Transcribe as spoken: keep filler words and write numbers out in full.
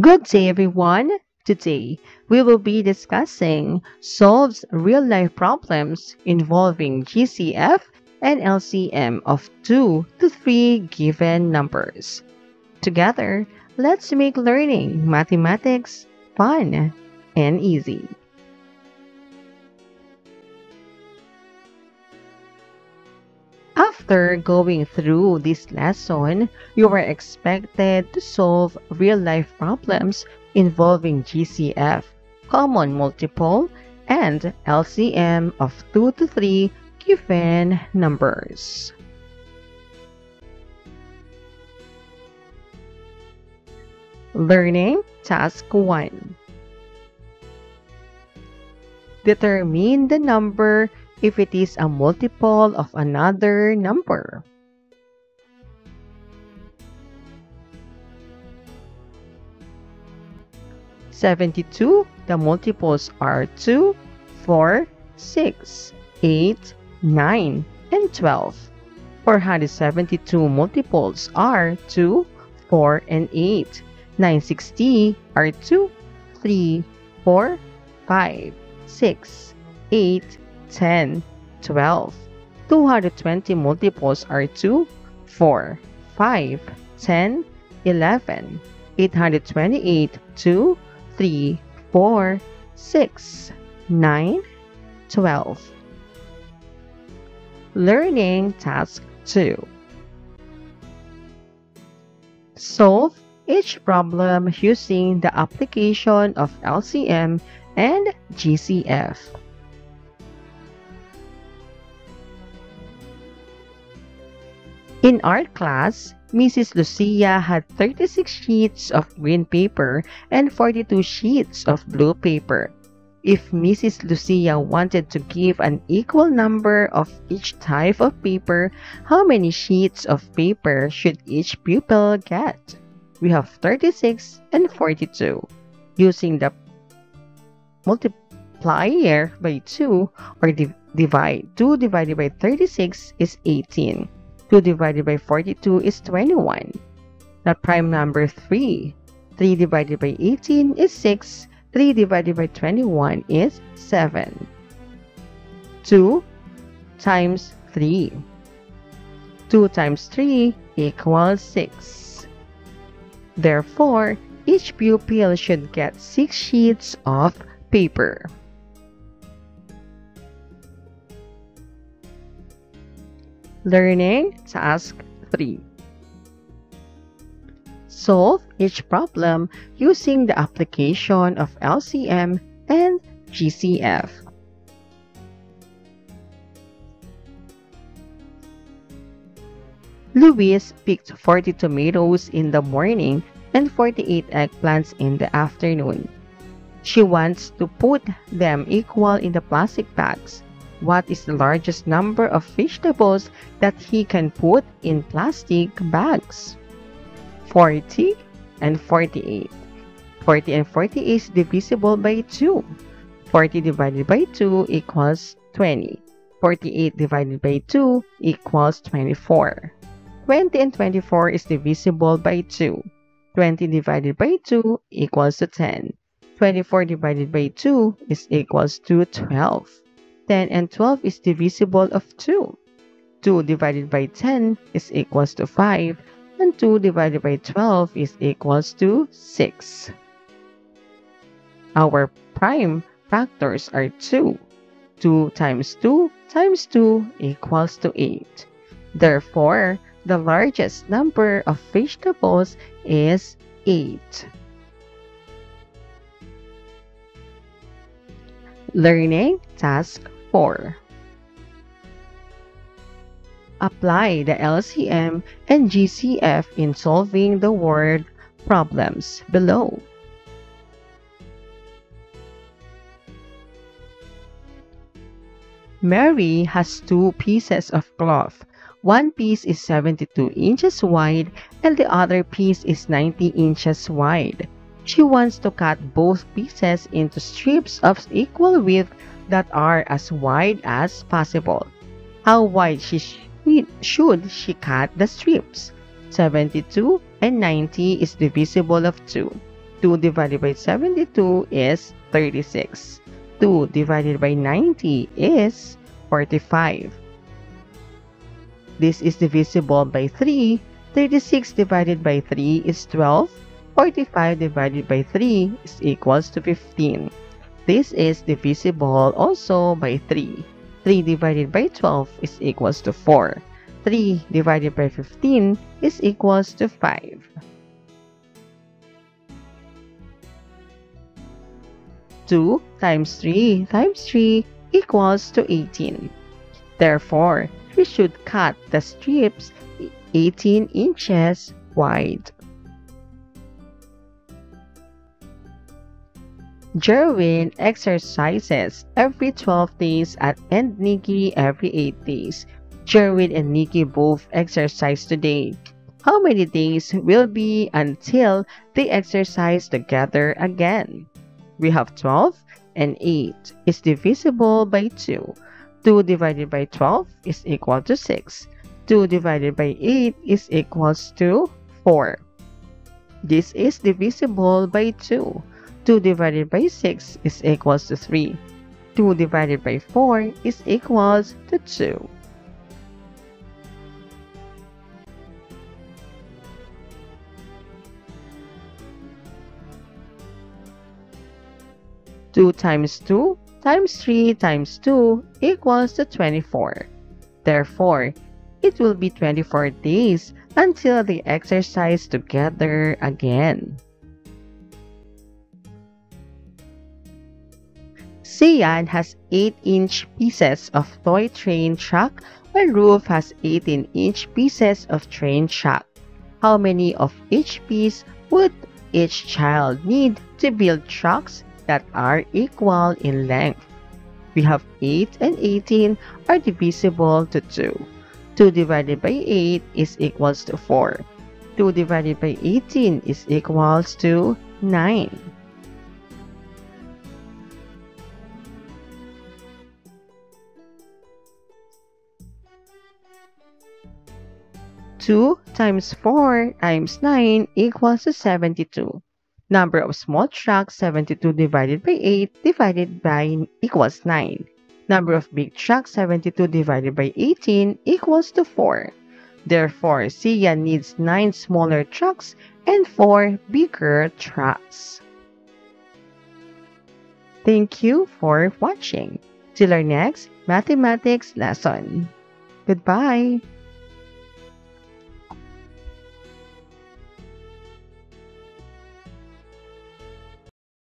Good day, everyone. Today, we will be discussing solves real-life problems involving G C F and L C M of two to three given numbers. Together, let's make learning mathematics fun and easy. After going through this lesson, you are expected to solve real-life problems involving G C F, common multiple, and L C M of two to three given numbers. Learning Task one. Determine the number if it is a multiple of another number. seventy-two, the multiples are two, four, six, eight, nine, and twelve. four hundred seventy-two multiples are two, four, and eight. nine hundred sixty are two, three, four, five, six, eight, ten, twelve. two hundred twenty multiples are two, four, five, ten, eleven. eight hundred twenty-eight, two, three, four, six, nine, twelve. Learning Task two. Solve each problem using the application of L C M and G C F. In art class, Missus Lucia had thirty-six sheets of green paper and forty-two sheets of blue paper. If Missus Lucia wanted to give an equal number of each type of paper, how many sheets of paper should each pupil get? We have thirty-six and forty-two. Using the multiplier by two or div divide, two divided by thirty-six is eighteen. two divided by forty-two is twenty-one. Now prime number three. three divided by eighteen is six. three divided by twenty-one is seven. two times three. two times three equals six. Therefore, each pupil should get six sheets of paper. Learning Task three. Solve each problem using the application of L C M and G C F. Luis picked forty tomatoes in the morning and forty-eight eggplants in the afternoon. She wants to put them equal in the plastic bags. What is the largest number of vegetables that he can put in plastic bags? forty and forty-eight. forty and forty-eight is divisible by two. forty divided by two equals twenty. forty-eight divided by two equals twenty-four. twenty and twenty-four is divisible by two. twenty divided by two equals to ten. twenty-four divided by two is equals to twelve. ten and twelve is divisible of two. two divided by ten is equals to five, and two divided by twelve is equals to six. Our prime factors are two. two times two times two equals to eight. Therefore, the largest number of vegetables is eight. Learning Task four. Apply the L C M and G C F in solving the word problems below. Mary has two pieces of cloth. One piece is seventy-two inches wide and the other piece is ninety inches wide. She wants to cut both pieces into strips of equal width that are as wide as possible. How wide she sh should she cut the strips? seventy-two and ninety is divisible of two. two divided by seventy-two is thirty-six. two divided by ninety is forty-five. This is divisible by three. thirty-six divided by three is twelve. forty-five divided by three is equals to fifteen. This is divisible also by three. three divided by twelve is equals to four. three divided by fifteen is equals to five. two times three times three equals to eighteen. Therefore, we should cut the strips eighteen inches wide. Drawing exercises every twelve days at, and Nikki every eight days. Jerwin and Nikki both exercise today. How many days will be until they exercise together again? We have twelve and eight is divisible by two. two divided by twelve is equal to six. two divided by eight is equals to four. This is divisible by two. two divided by six is equals to three. two divided by four is equals to two. two times two times three times two equals to twenty-four. Therefore, it will be twenty-four days until they exercise together again. Sian has eight inch pieces of toy train track while Ruth has eighteen inch pieces of train track. How many of each piece would each child need to build tracks that are equal in length? We have eight and eighteen are divisible to two. two divided by eight is equals to four. two divided by eighteen is equals to nine. two times four times nine equals to seventy-two. Number of small tracks seventy-two divided by eight divided by equals nine. Number of big tracks seventy-two divided by eighteen equals to four. Therefore, Sia needs nine smaller tracks and four bigger tracks. Thank you for watching. Till our next mathematics lesson. Goodbye.